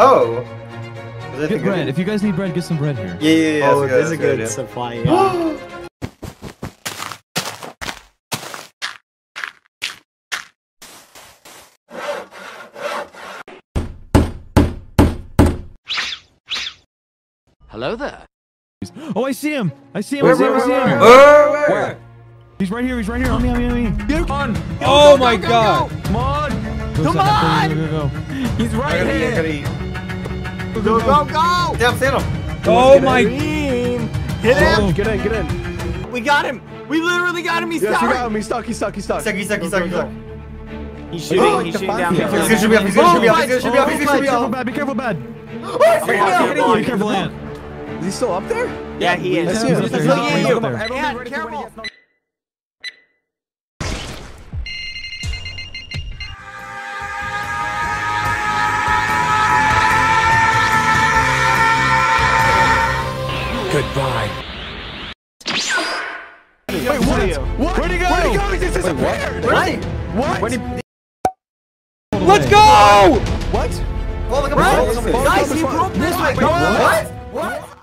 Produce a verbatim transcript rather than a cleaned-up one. Oh! Get bread. If you guys need bread, get some bread here. Yeah, yeah, yeah. Oh, there's a good, good supply. Yeah. Hello there. Oh, I see him. I see him. Where, I see where, him. I see where, him. Where? Where? Where? He's right here. He's right here. On me. On me. On me. Get on. Oh go, my go, go, God. Go. Come on. Go, come on. Go, go, go, go. He's right gotta here. Eat, go, go, go, go. Damn, hit him. Oh my. Hit him. Get in. Get in. We got him. We literally got him. He's yes, stuck. Got him. He's stuck. He's stuck. He's stuck. He's stuck. He's stuck. He's stuck. He's stuck. He's shooting. He's shooting down. He's gonna shoot me up. He's gonna shoot me up. He's gonna shoot me up. He's gonna shoot me up. Be careful, bad. Be careful, man. Is he still up there? Yeah, he is. He's up there. Yeah, careful. Goodbye. Wait, what? What? Where'd he go? Where'd he go? He just disappeared. Wait, what? What? What? Let's go! What? Guys, he broke this way. What? What?